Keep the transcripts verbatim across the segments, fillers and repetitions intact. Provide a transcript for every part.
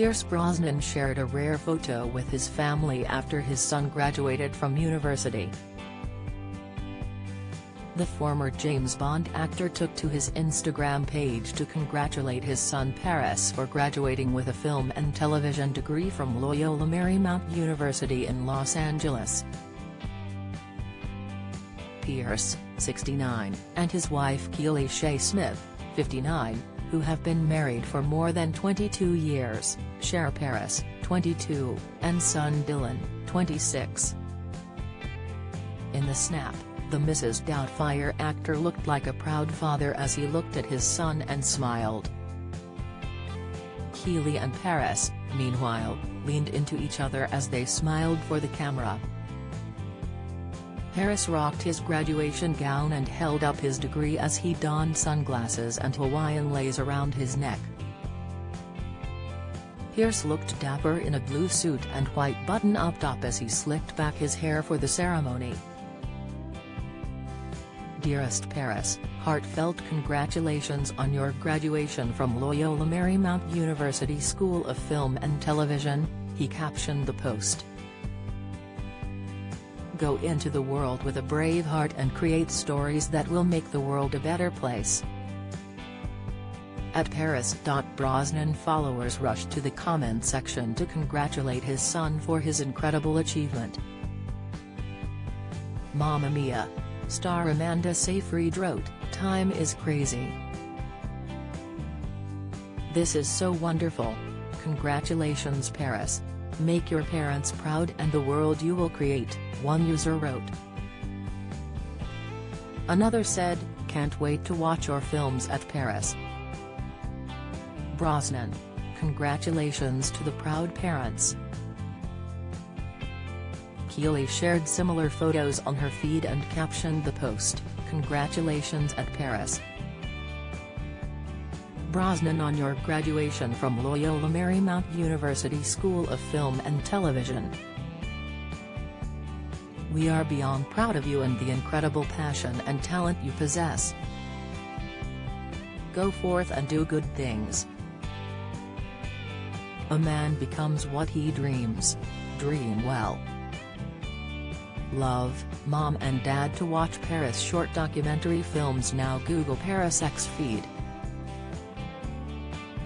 Pierce Brosnan shared a rare photo with his family after his son graduated from university. The former James Bond actor took to his Instagram page to congratulate his son Paris for graduating with a film and television degree from Loyola Marymount University in Los Angeles. Pierce, sixty-nine, and his wife Keely Shaye Smith, fifty-nine, who have been married for more than twenty-two years, share Paris, twenty-two, and son Dylan, twenty-six. In the snap, the Missus Doubtfire actor looked like a proud father as he looked at his son and smiled. Keely and Paris, meanwhile, leaned into each other as they smiled for the camera. Paris rocked his graduation gown and held up his degree as he donned sunglasses and Hawaiian leis around his neck. Pierce looked dapper in a blue suit and white button-up top as he slicked back his hair for the ceremony. "Dearest Paris, heartfelt congratulations on your graduation from Loyola Marymount University School of Film and Television," he captioned the post. "Go into the world with a brave heart and create stories that will make the world a better place." At Paris. Brosnan followers rushed to the comment section to congratulate his son for his incredible achievement. Mamma Mia star Amanda Seyfried wrote, "Time is crazy. This is so wonderful. Congratulations, Paris. Make your parents proud and the world you will create," one user wrote. Another said, "Can't wait to watch your films at Paris. Brosnan, congratulations to the proud parents." Keely shared similar photos on her feed and captioned the post, "Congratulations at Paris. Brosnan on your graduation from Loyola Marymount University School of Film and Television. We are beyond proud of you and the incredible passion and talent you possess. Go forth and do good things. A man becomes what he dreams. Dream well. Love, Mom and Dad to watch Paris short documentary films now." Google Paris X feed.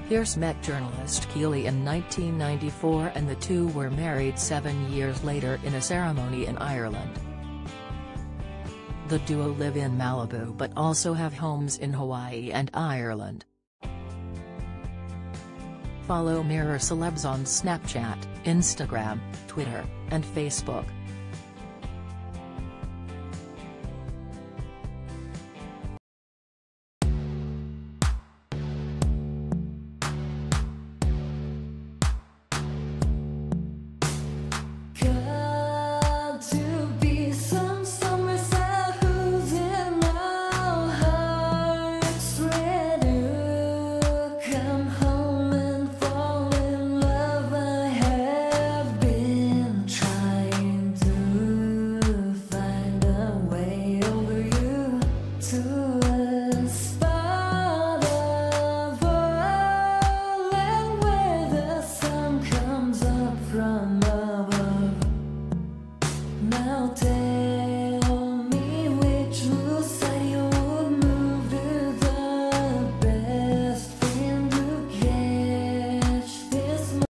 Pierce met journalist Keely in nineteen ninety-four and the two were married seven years later in a ceremony in Ireland. The duo live in Malibu but also have homes in Hawaii and Ireland. Follow Mirror Celebs on Snapchat, Instagram, Twitter, and Facebook.